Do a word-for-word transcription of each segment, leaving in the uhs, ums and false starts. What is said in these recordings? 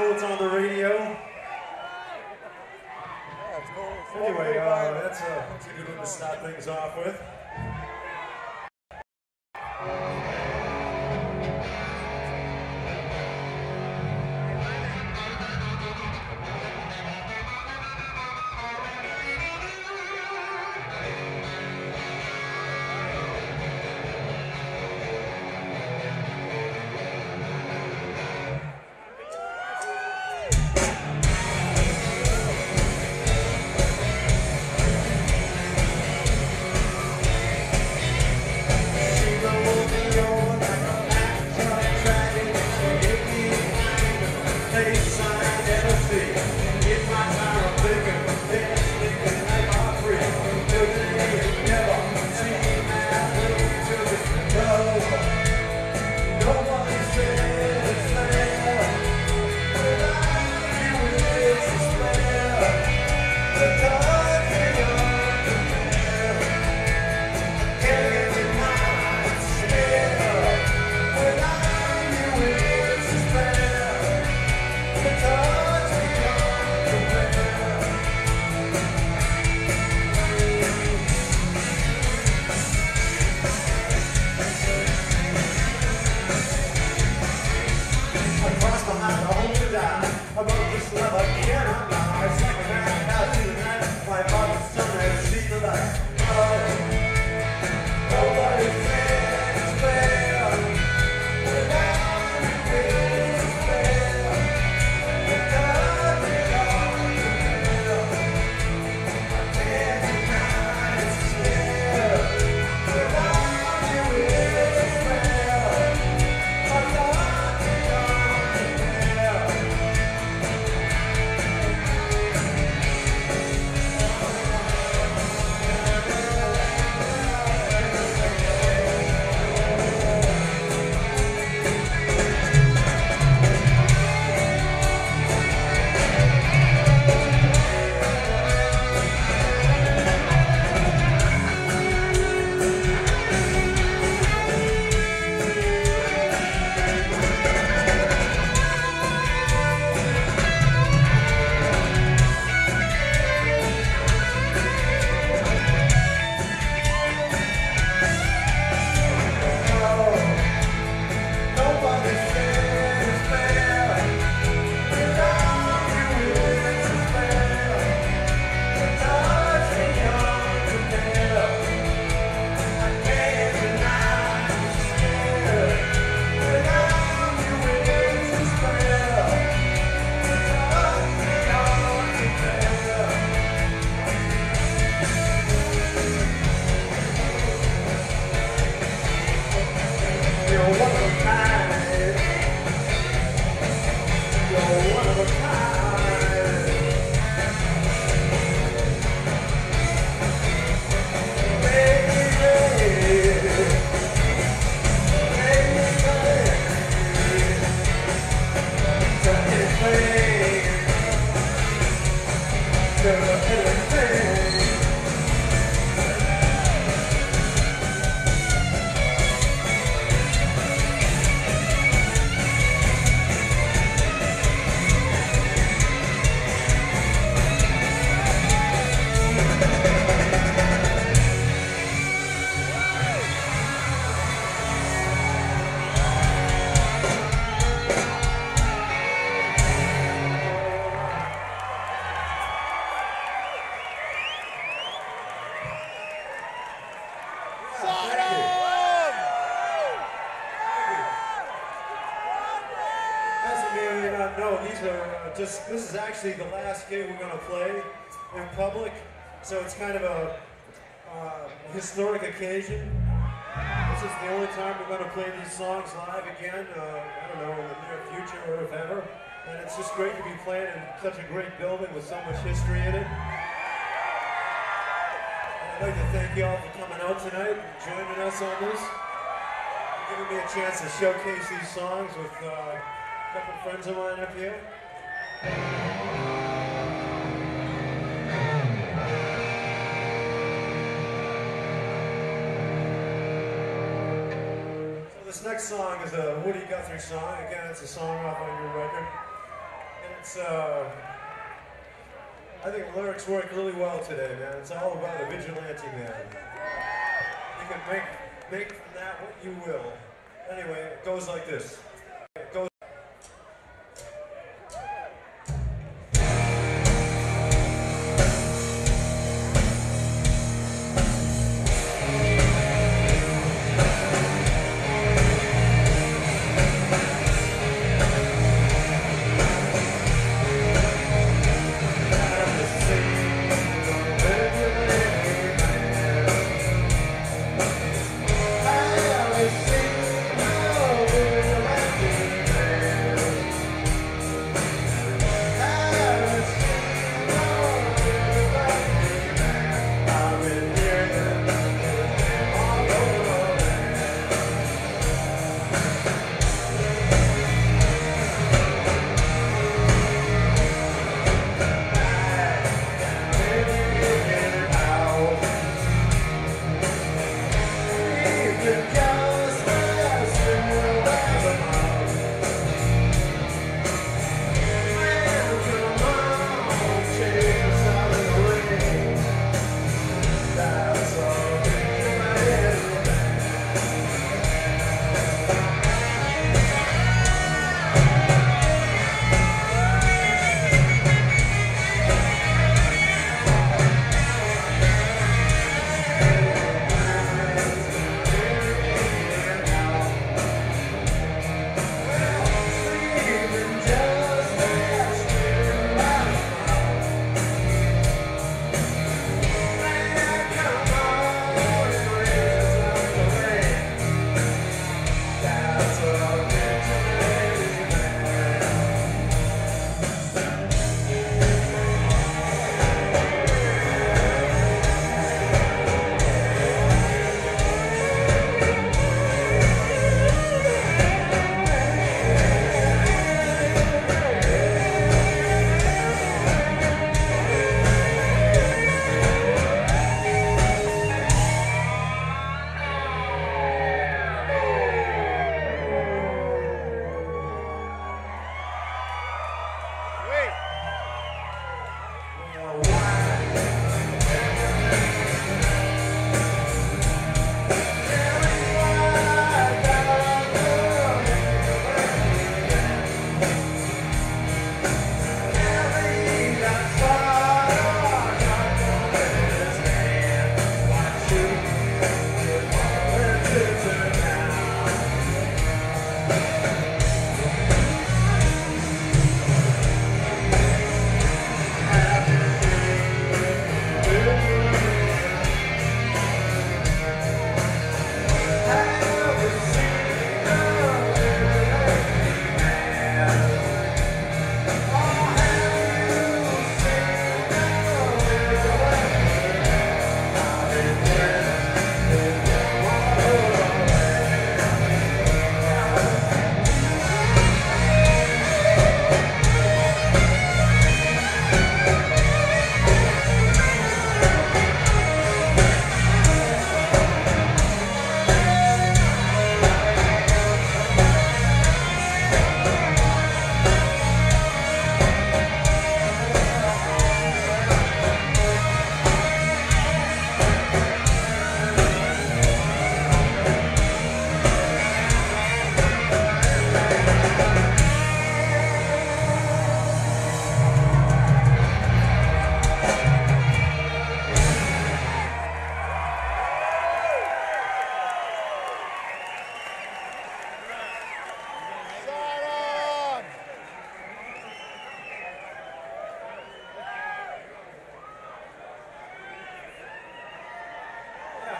codes on the radio. Anyway, uh, that's, a, that's a good one to start things off with. Just, this is actually the last gig we're going to play in public, so it's kind of a uh, historic occasion. This is the only time we're going to play these songs live again, uh, I don't know, in the near future or if ever. And it's just great to be playing in such a great building with so much history in it. And I'd like to thank you all for coming out tonight and joining us on this. You're giving me a chance to showcase these songs with uh, a couple friends of mine up here. So this next song is a Woody Guthrie song. Again, it's a song off on your record. It's, uh, I think lyrics work really well today, man. It's all about a vigilante man. You can make, make from that what you will. Anyway, it goes like this. It goes.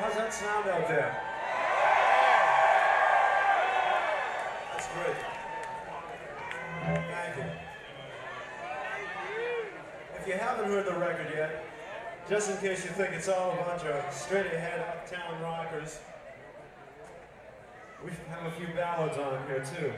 How's that sound out there? That's great. Thank you. If you haven't heard the record yet, just in case you think it's all a bunch of straight ahead uptown rockers, we have a few ballads on here too.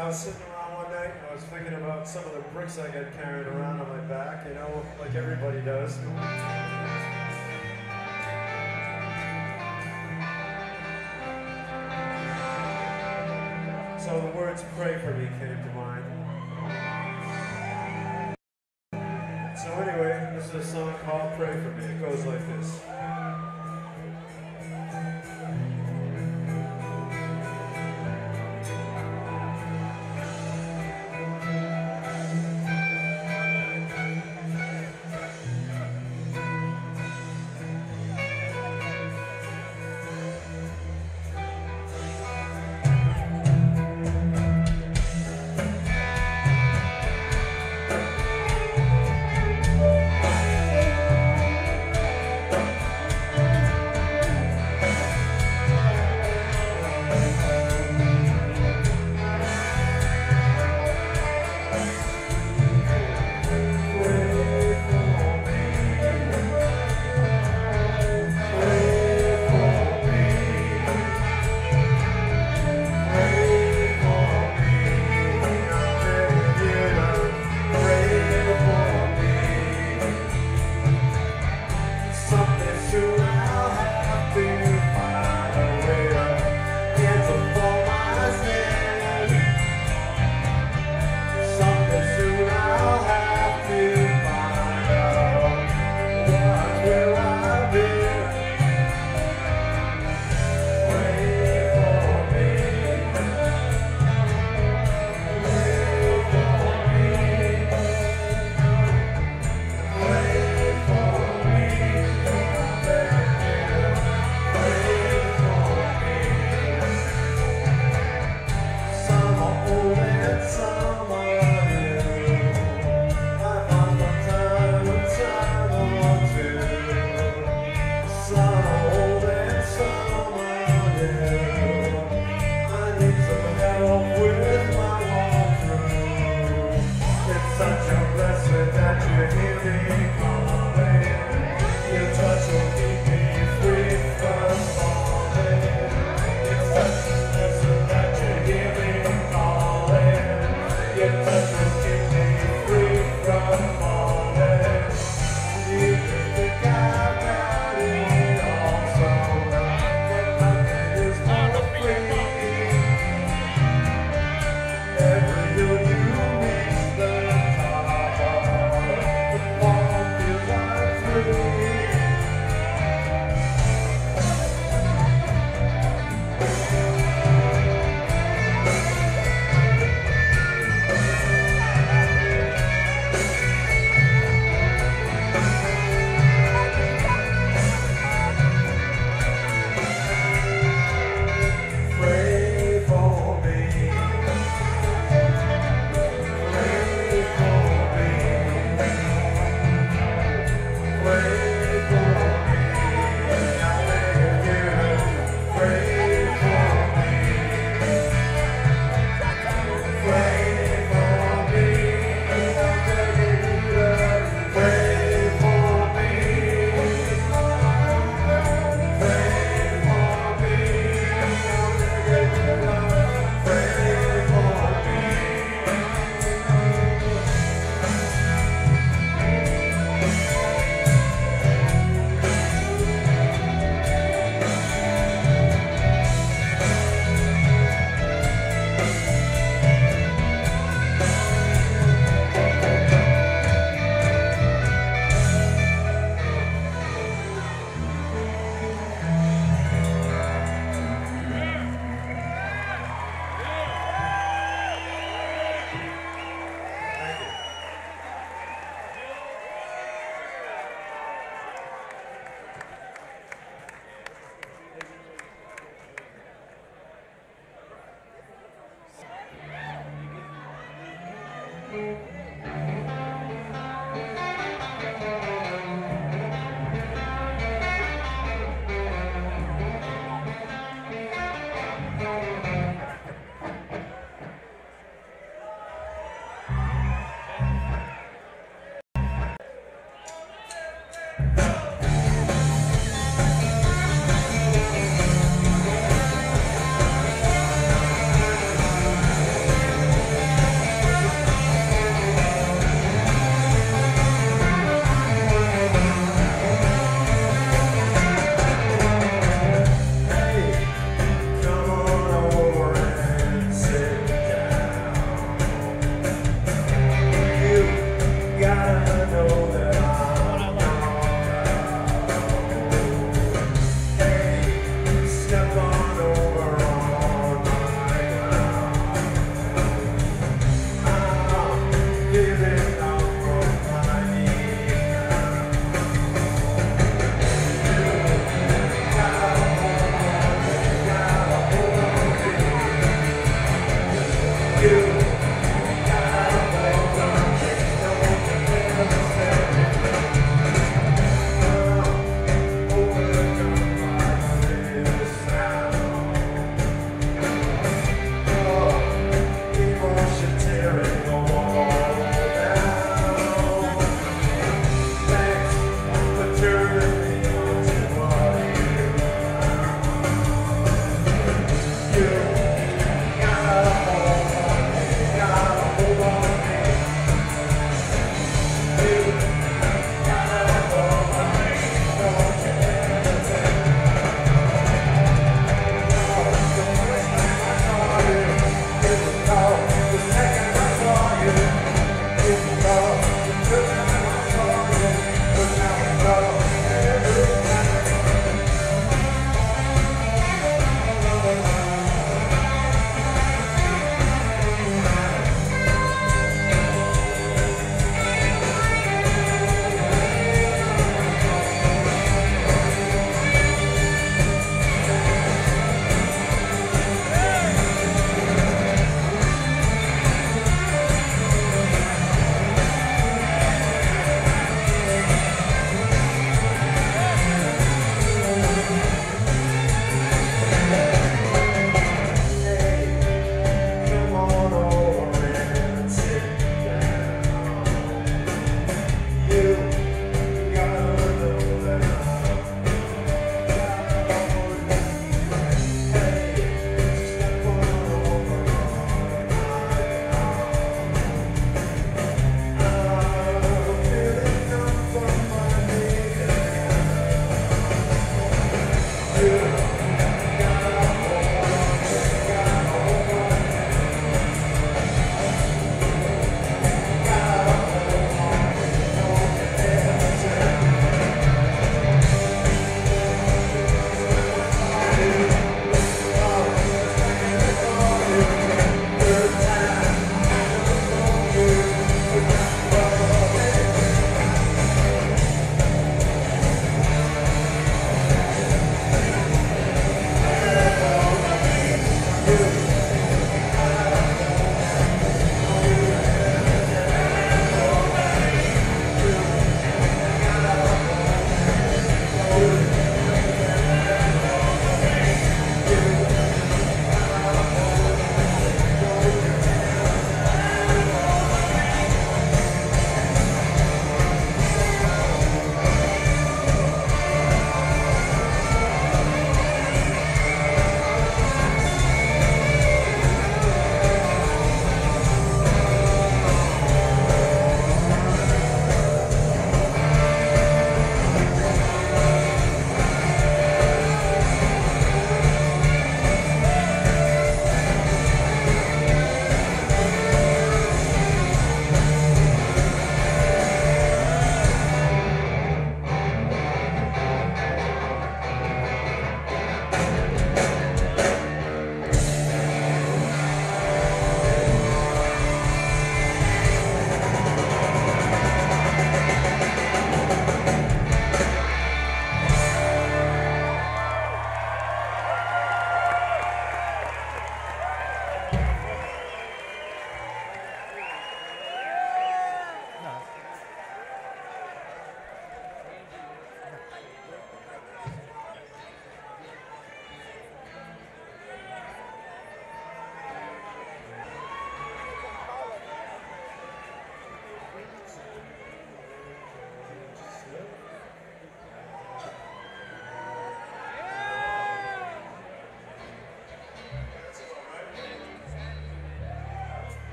I was sitting around one night and I was thinking about some of the bricks I got carried around on my back, you know, like everybody does. So the words "Pray for Me" came to mind. So anyway, this is a song called "Pray for Me." It goes like this.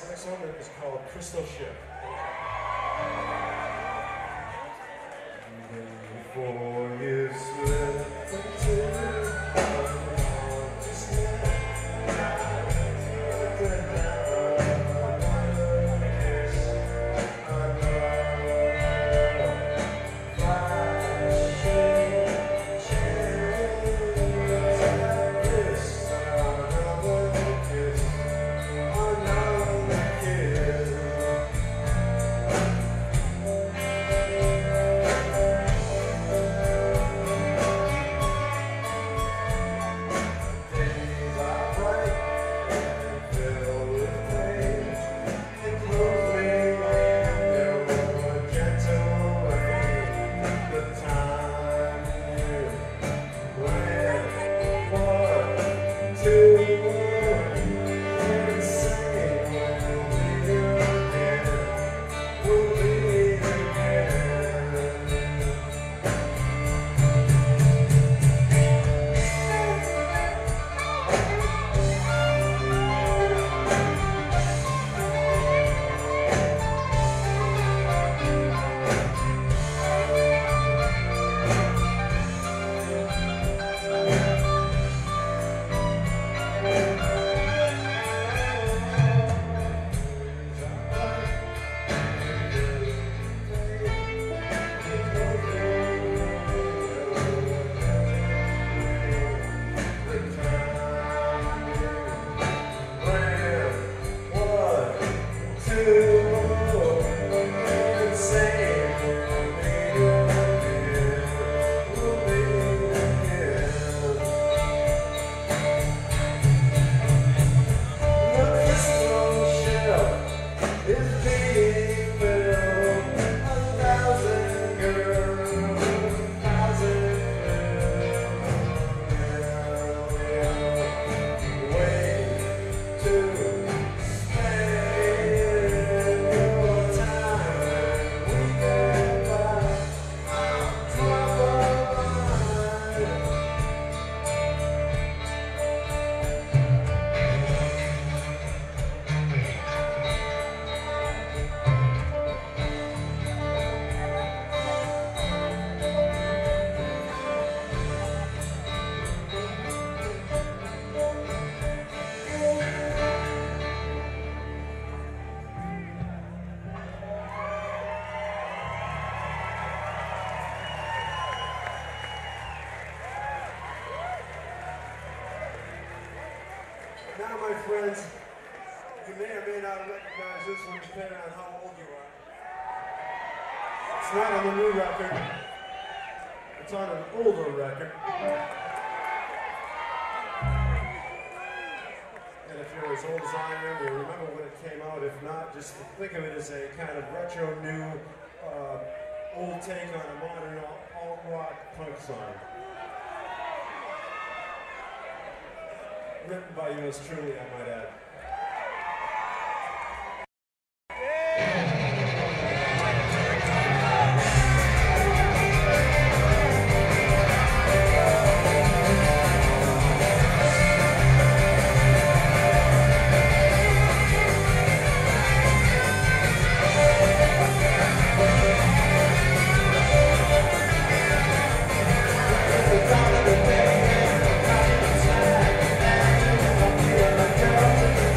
this next one is called Crystal Ship. Before you slip into Now, my friends, you may or may not recognize this one depending on how old you are. It's not on the new record. It's on an older record. And if you're as old as I am, you'll remember when it came out. If not, just think of it as a kind of retro new, uh, old take on a modern alt-rock punk song. Written by yours truly, I might add. Thank you.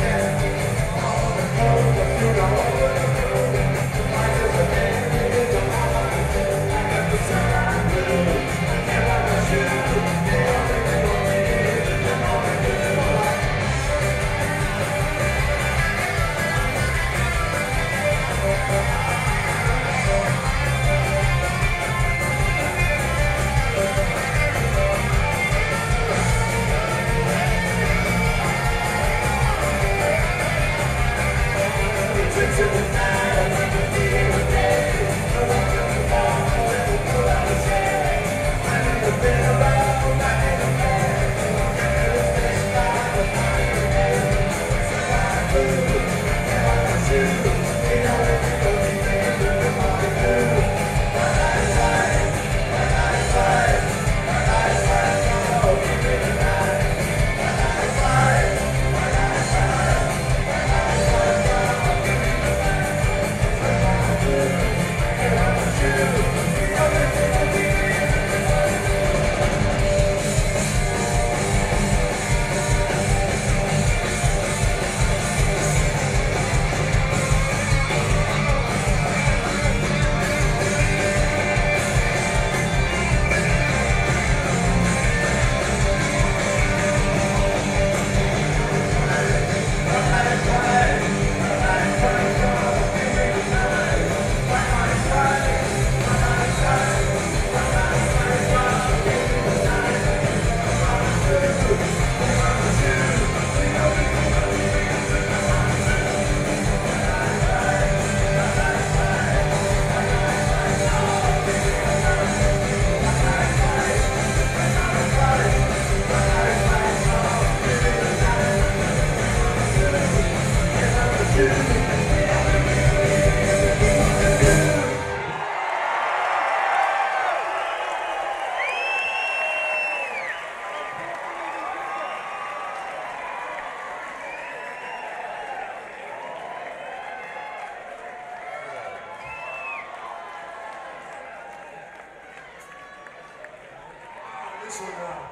this one out.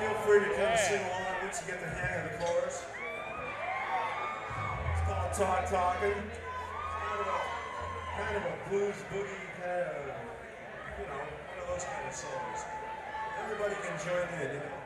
Feel free to come yeah. sing along once you get the hang of the chorus. It's called Talk Talking. Kind of a, kind of a blues boogie, kind of, you know, one of those kind of songs. Everybody can join in, you know.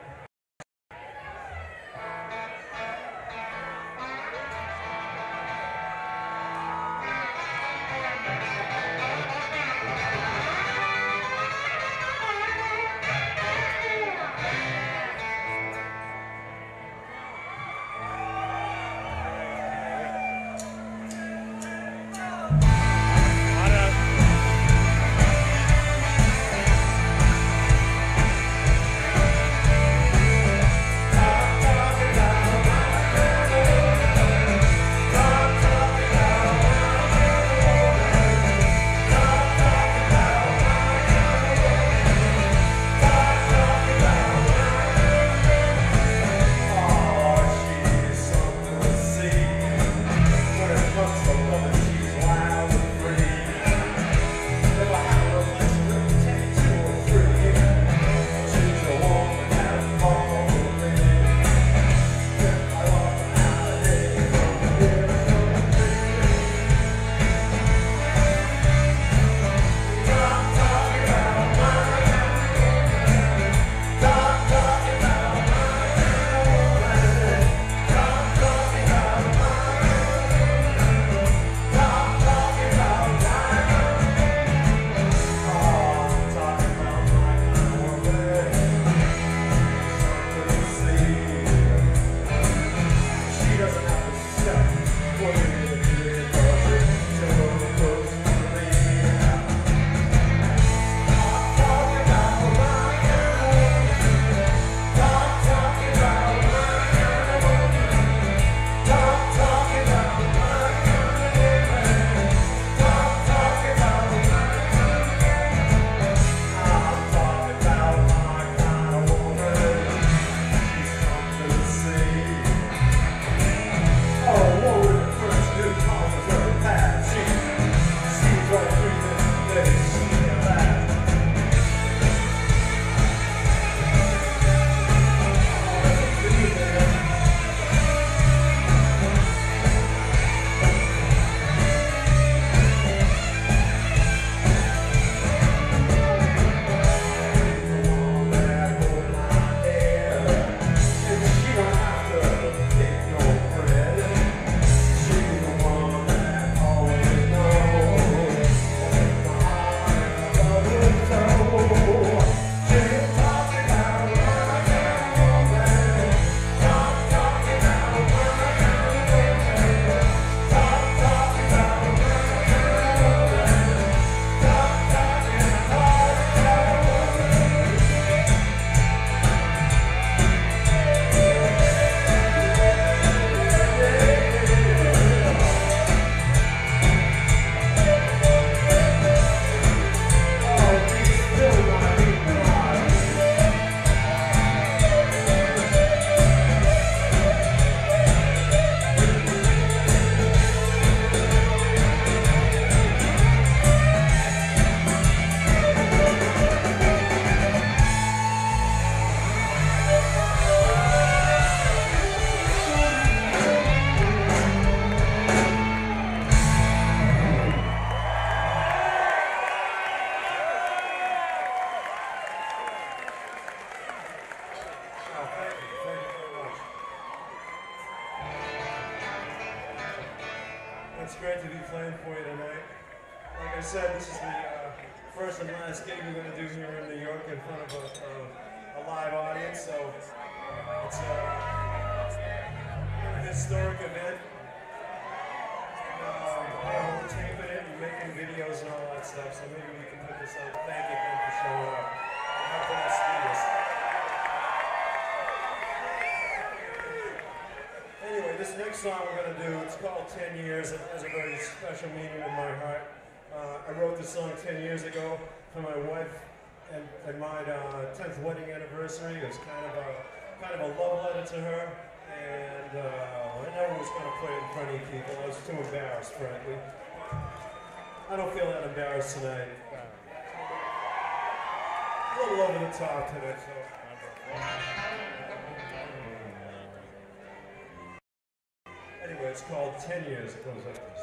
Ten years, it has a very special meaning in my heart. Uh, I wrote this song ten years ago for my wife and, and my uh, tenth wedding anniversary. It was kind of a kind of a love letter to her, and uh, I never was going to play it in front of you people. I was too embarrassed, frankly. I don't feel that embarrassed tonight. Uh, little over the top today, so. Anyway, it's called Ten Years. It goes like this.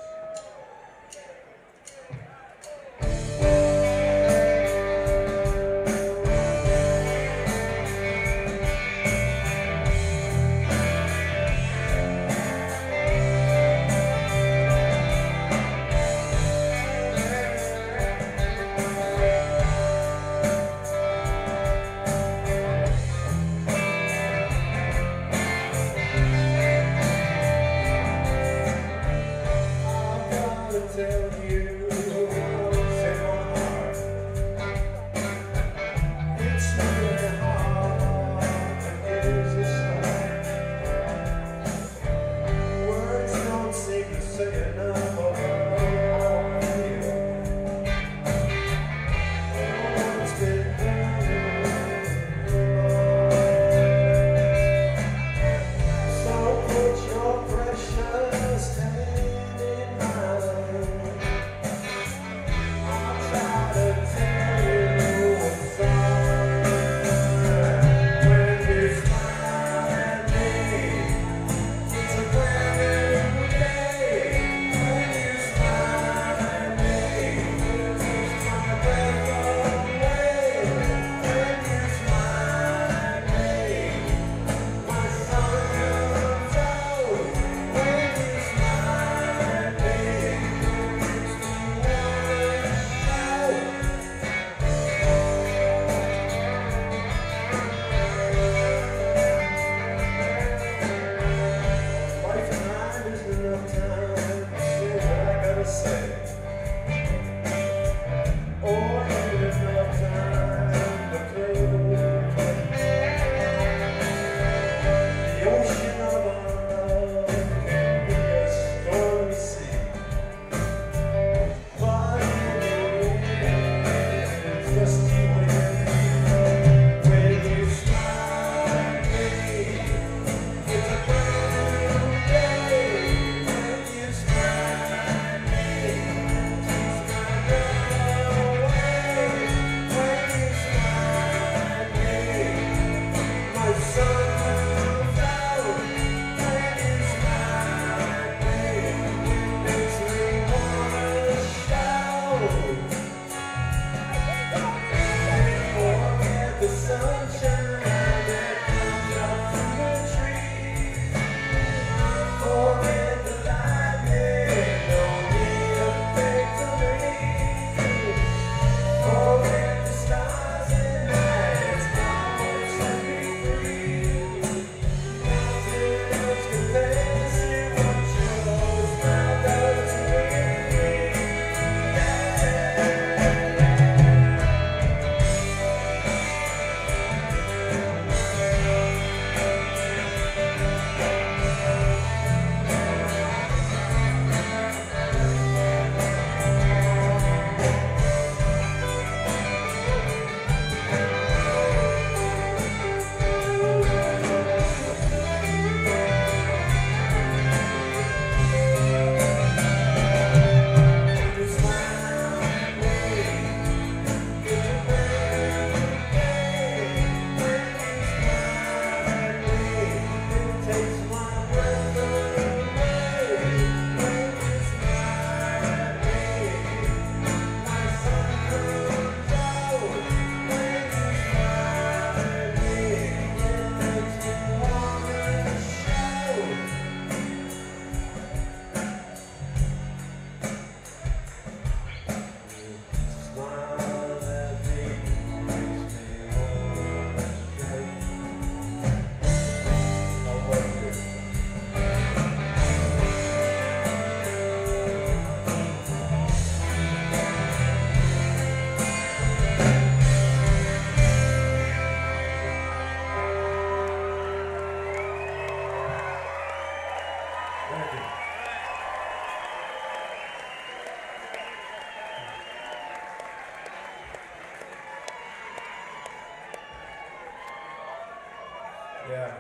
Yeah.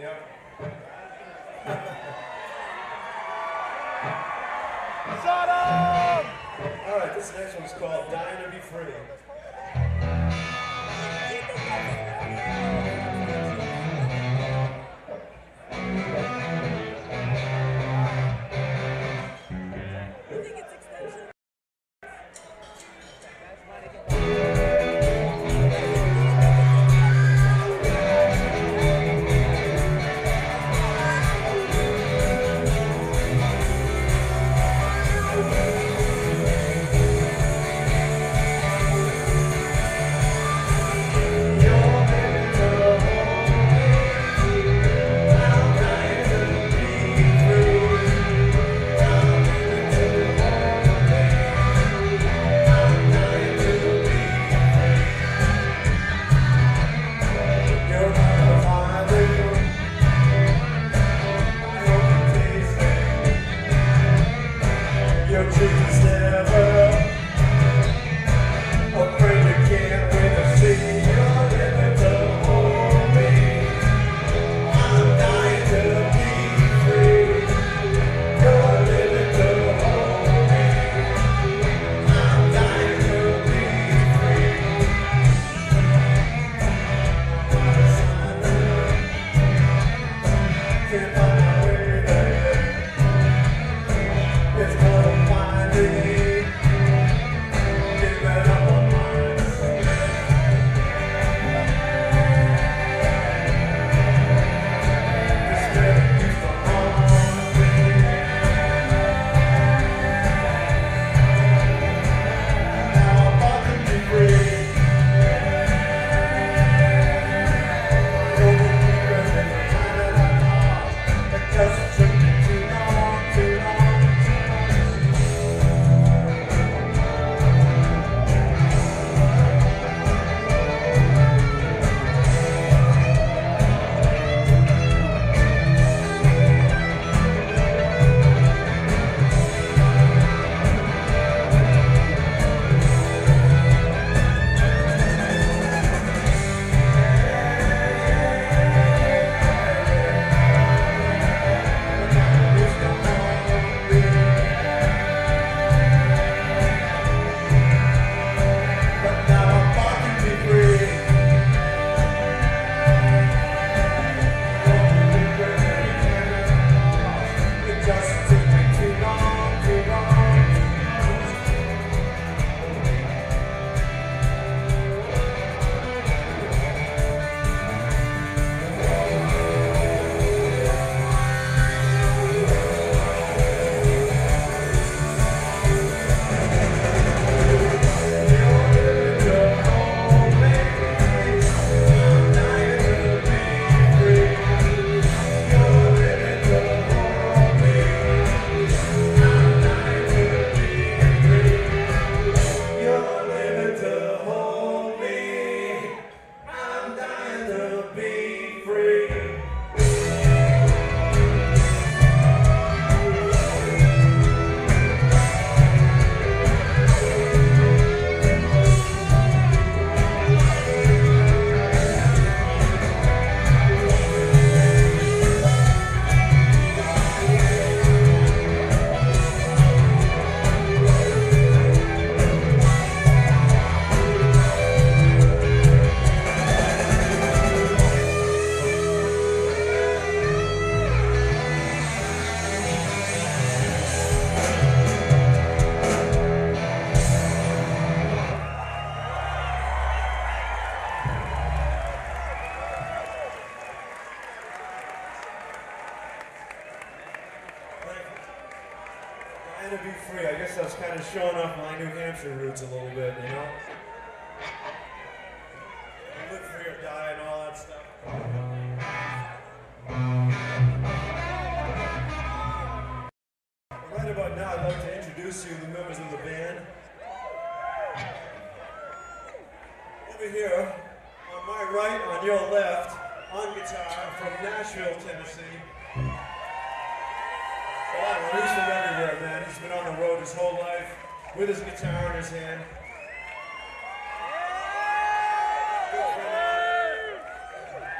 Yep. Shut up! All right, this next one's called Dying to Be Free. Showing off my New Hampshire roots a little bit, you know? I live free or die and all that stuff. Right about now, I'd like to introduce you to the members of the band. Over here, on my right, on your left, on guitar, from Nashville, Tennessee. Wow, Woody from everywhere, man. He's been on the road his whole life with his guitar in his hand.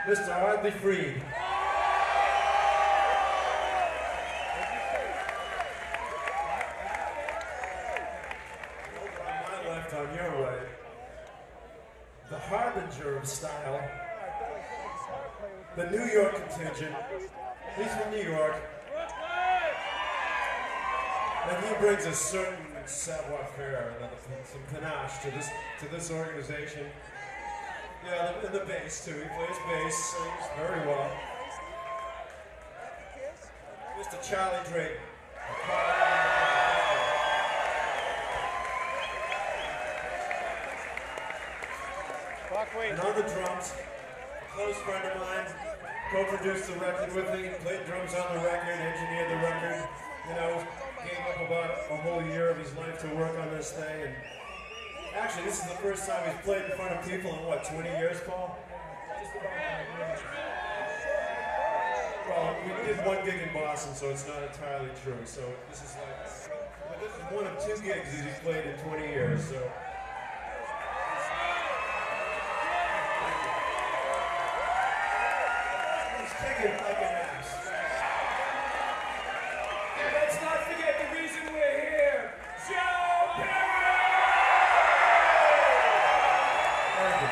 Mister Hardly Freed. On my left, on your right, the harbinger of style, the New York contingent. He's from New York. And he brings a certain savoir-faire and some panache to this to this organization. Yeah, and the bass too. He plays bass, sings very well. Mister Charlie Drayton. And on the drums, a close friend of mine co-produced the record with me, played drums on the record, engineered the record, you know, gave up about a whole year of his life to work on this thing. And actually, this is the first time he's played in front of people in, what, twenty years, Paul? Well, we did one gig in Boston, so it's not entirely true. So this is like, well, this is one of two gigs that he's played in twenty years, so. Like an ass. And let's not forget the reason we're here. Joe Perry! Thank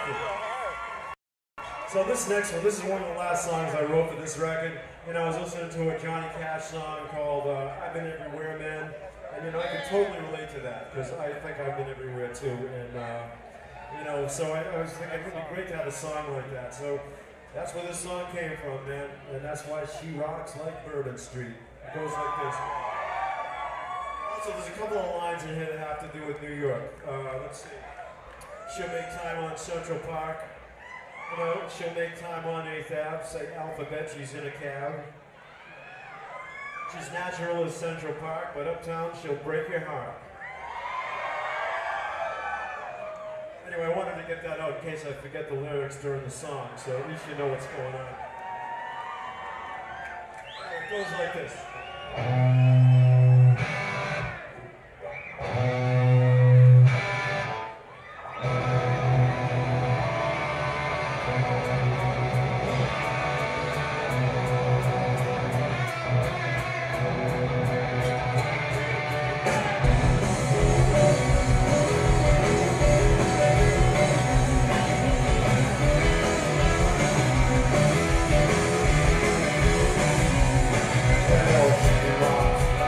you. Thank you. So this next one, this is one of the last songs I wrote for this record, and I was listening to a Johnny Cash song called uh, I've Been Everywhere, Man. And, you know, I can totally relate to that, because I think I've been everywhere, too. And, uh, you know, so I, I was thinking it would be great to have a song like that. So that's where this song came from, man. And that's why she rocks like Bourbon Street. It goes like this. Also, there's a couple of lines in here that have to do with New York. Uh, let's see. She'll make time on Central Park. You know, she'll make time on eighth Avenue. Say alphabet, she's in a cab. She's natural as Central Park, but uptown she'll break your heart. Anyway, I wanted to get that out in case I forget the lyrics during the song, so at least you know what's going on. It goes like this. She rocks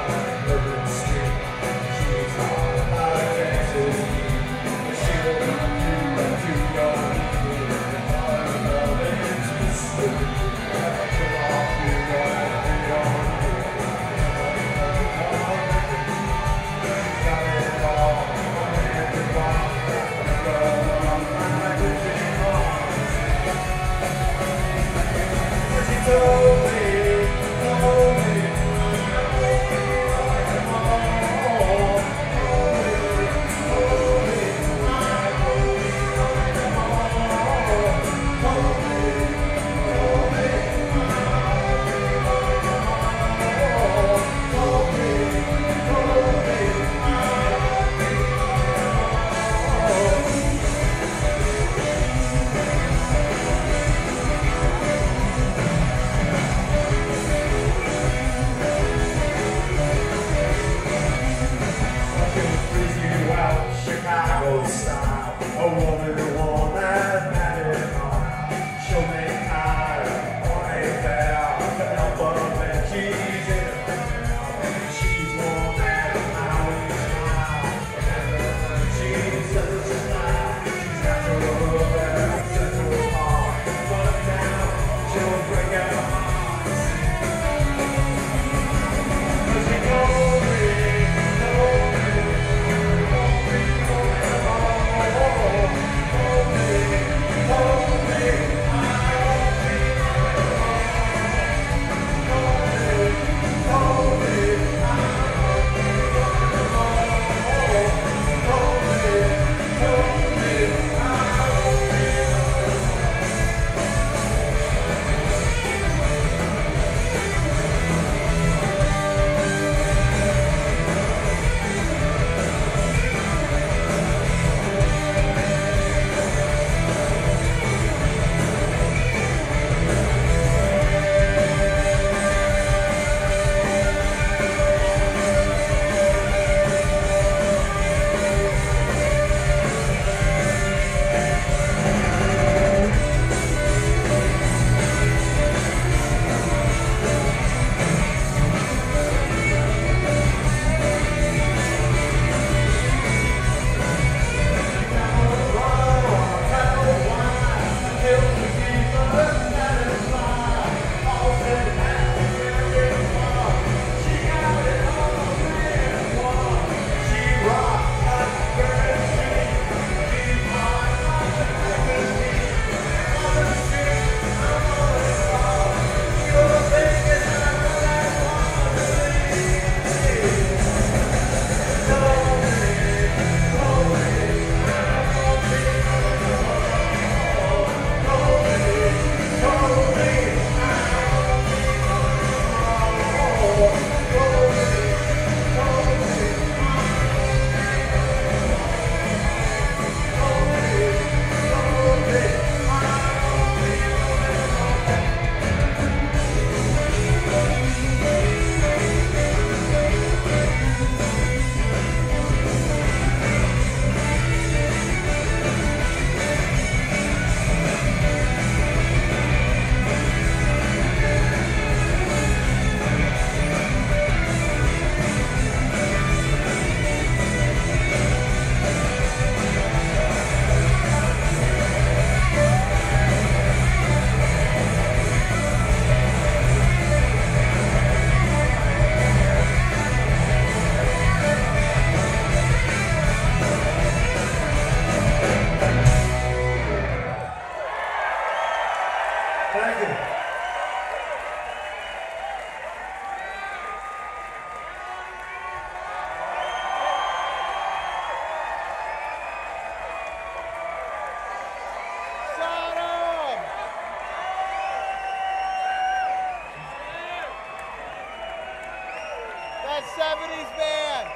seventies band.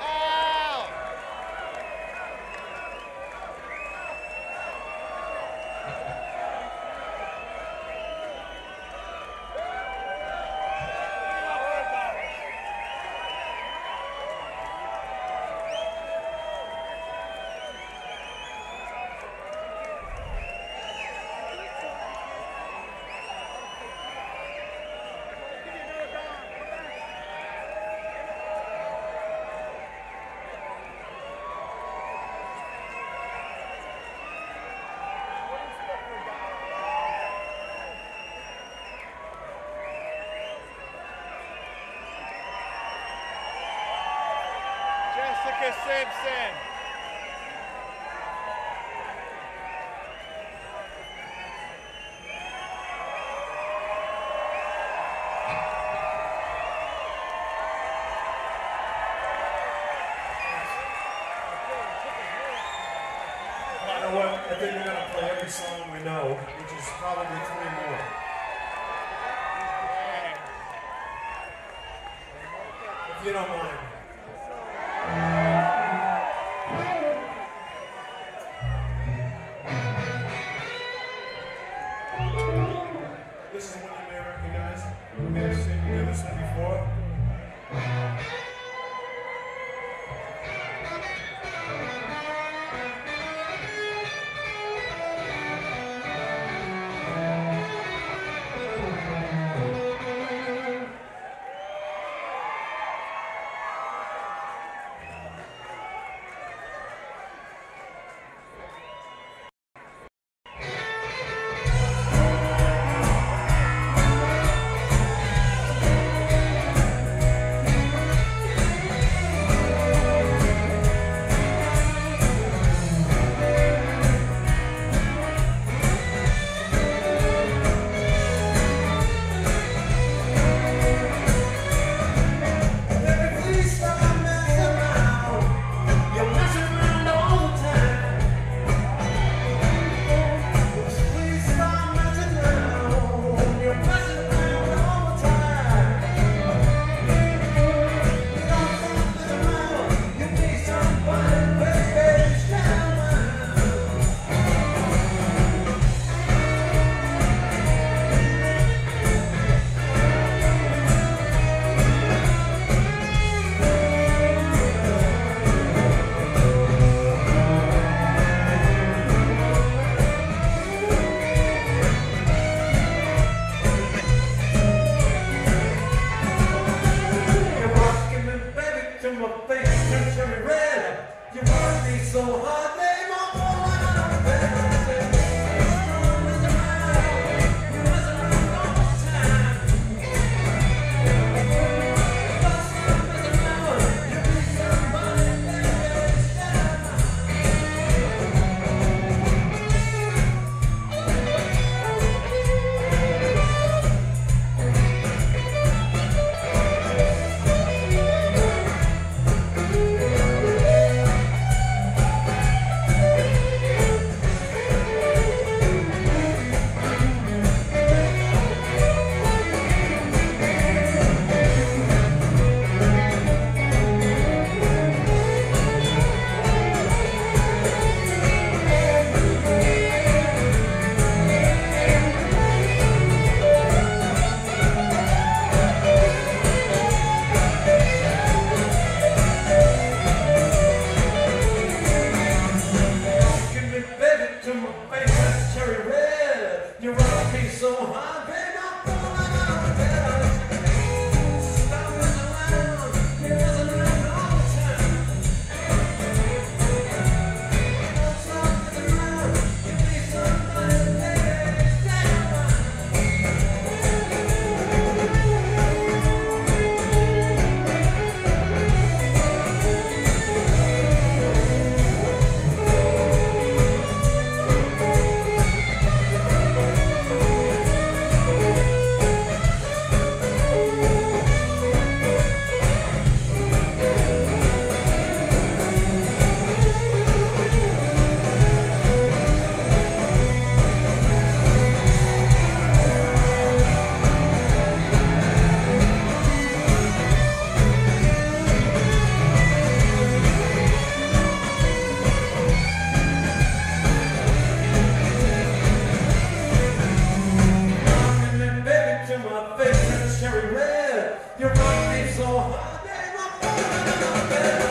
Ow! Jessica Simpson. I know what, I think we're going to play every song we know, which is probably three more. If you don't mind. This is one you may recognize. You may have seen me do this one before. in my face, that's cherry red. You rock me so high, baby, I'm falling in my bed.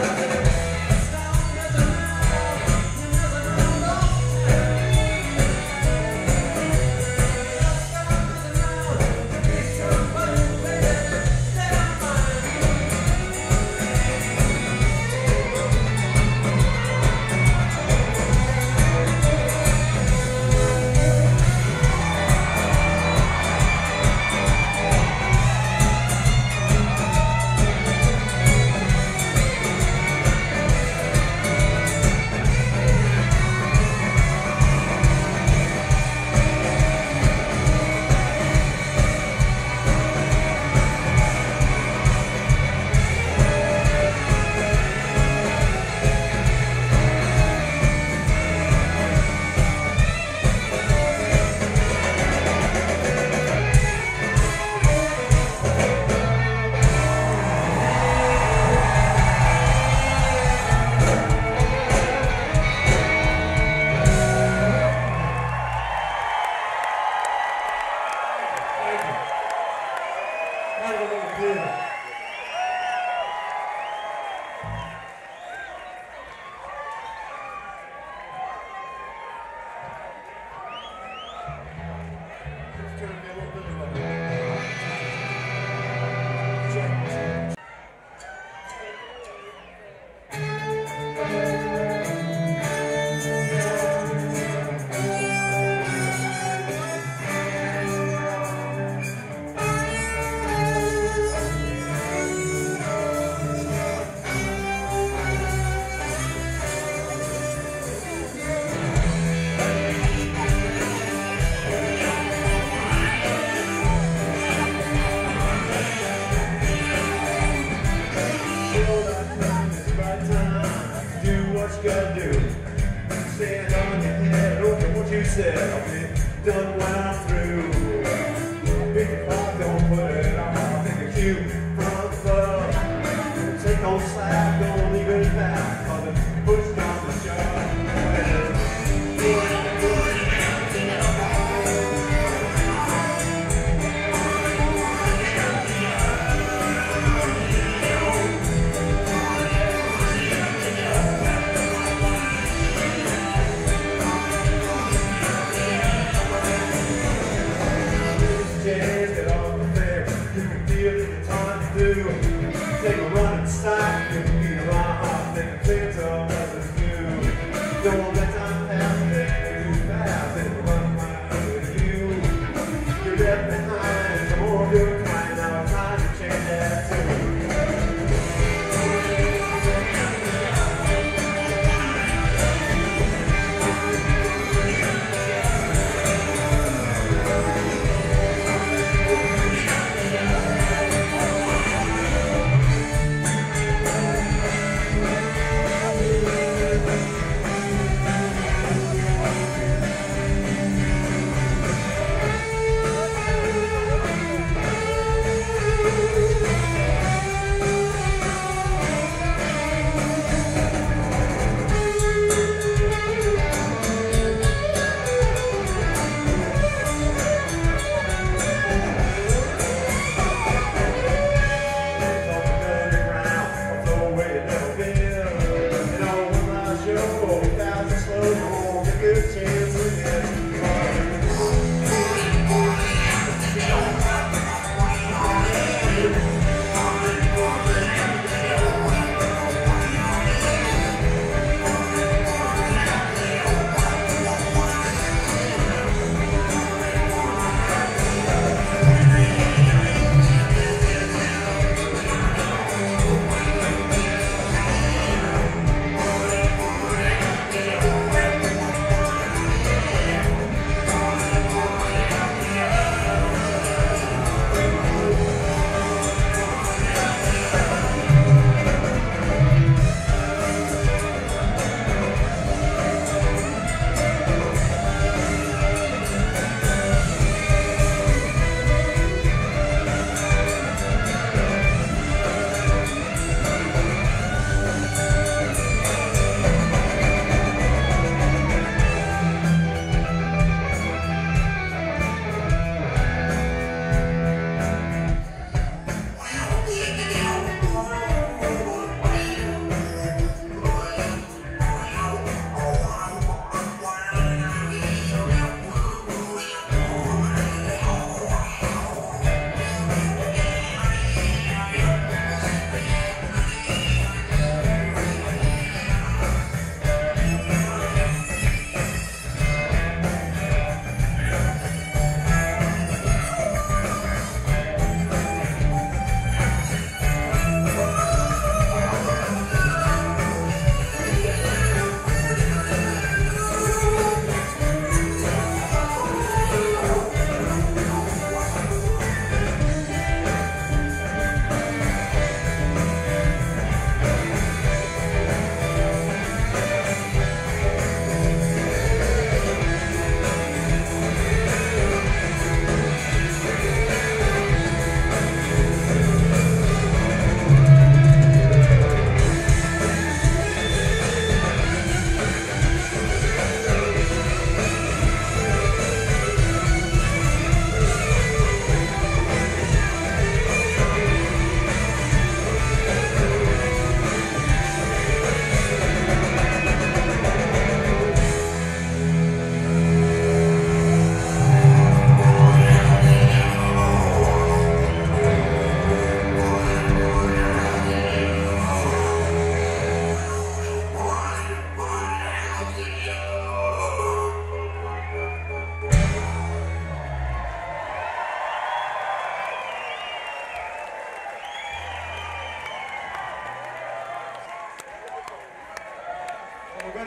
Thank you.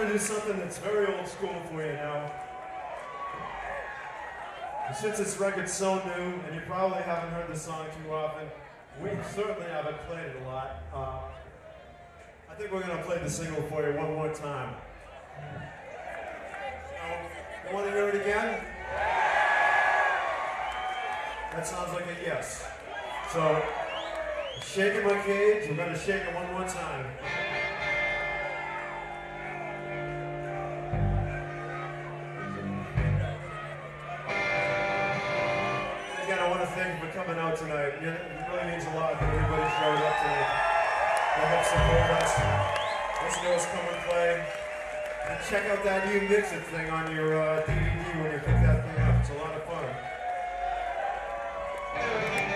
going to do something that's very old school for you now. And since this record's so new, and you probably haven't heard the song too often, we certainly haven't played it a lot. Uh, I think we're going to play the single for you one more time. So, you want to hear it again? That sounds like a yes. So, shaking my cage, we're going to shake it one more time. Again, I want to thank you for coming out tonight. It really means a lot that everybody showed up tonight. That helps support us. Listen to us come and play. And check out that new Mixit thing on your uh, D V D when you pick that thing up. It's a lot of fun. All right.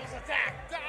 devil's attack.